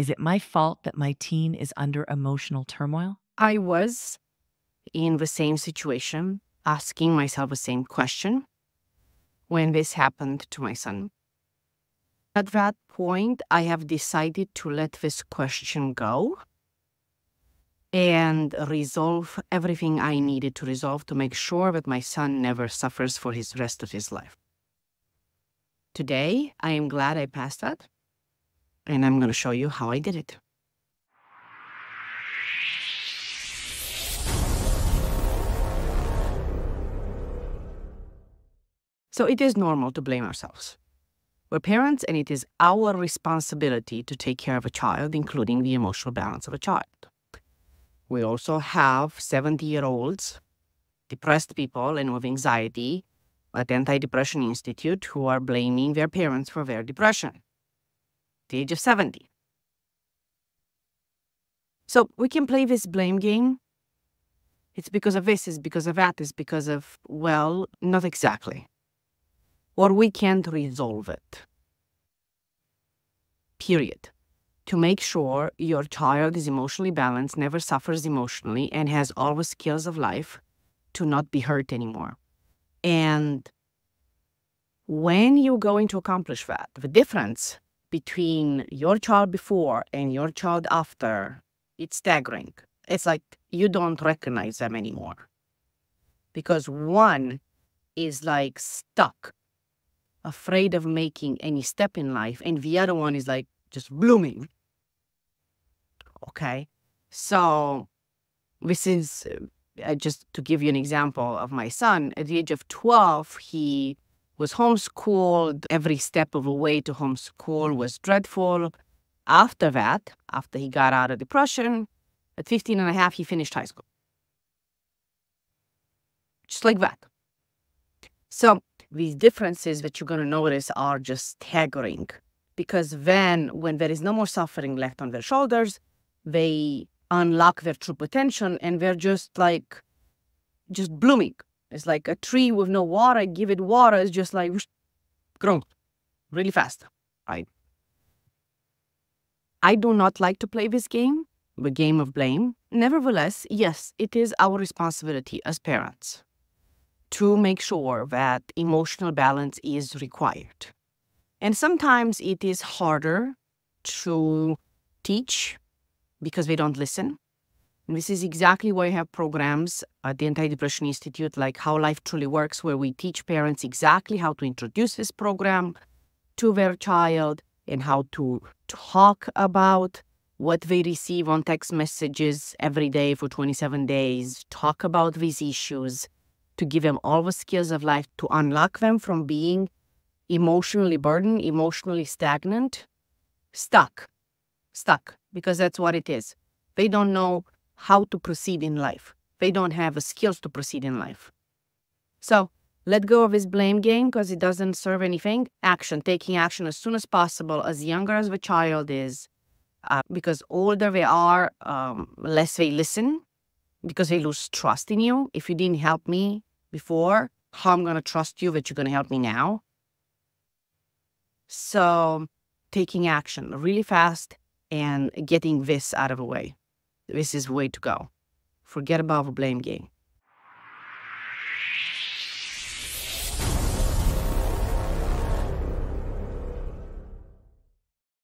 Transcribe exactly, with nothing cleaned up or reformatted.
Is it my fault that my teen is under emotional turmoil? I was in the same situation, asking myself the same question when this happened to my son. At that point, I have decided to let this question go and resolve everything I needed to resolve to make sure that my son never suffers for his rest of his life. Today, I am glad I passed that, and I'm going to show you how I did it. So it is normal to blame ourselves. We're parents, and it is our responsibility to take care of a child, including the emotional balance of a child. We also have seventy-year-olds, depressed people, and with anxiety at the Anti-Depression Institute who are blaming their parents for their depression at the age of seventy. So we can play this blame game. It's because of this, it's because of that, it's because of, well, not exactly. Or we can't resolve it. Period. To make sure your child is emotionally balanced, never suffers emotionally, and has all the skills of life to not be hurt anymore. And when you're going to accomplish that, the difference between your child before and your child after, it's staggering. It's like you don't recognize them anymore. Because one is like stuck, afraid of making any step in life, and the other one is like just blooming. Okay? So this is... Uh, just to give you an example of my son, at the age of twelve, he was homeschooled. Every step of the way to homeschool was dreadful. After that, after he got out of depression, at fifteen and a half, he finished high school. Just like that. So these differences that you're going to notice are just staggering, because then when there is no more suffering left on their shoulders, they unlock their true potential, and they're just like, just blooming. It's like a tree with no water, give it water, it's just like, grown really fast, right? I do not like to play this game, the game of blame. Nevertheless, yes, it is our responsibility as parents to make sure that emotional balance is required. And sometimes it is harder to teach because they don't listen. And this is exactly why I have programs at the Anti-Depression Institute like How Life Truly Works, where we teach parents exactly how to introduce this program to their child and how to talk about what they receive on text messages every day for twenty-seven days, talk about these issues, to give them all the skills of life, to unlock them from being emotionally burdened, emotionally stagnant, stuck, stuck. Because that's what it is. They don't know how to proceed in life. They don't have the skills to proceed in life. So let go of this blame game because it doesn't serve anything. Action, taking action as soon as possible, as younger as the child is, uh, because older they are, um, less they listen, because they lose trust in you. If you didn't help me before, how am I going to trust you that you're going to help me now? So taking action really fast, and getting this out of the way. This is the way to go. Forget about the blame game.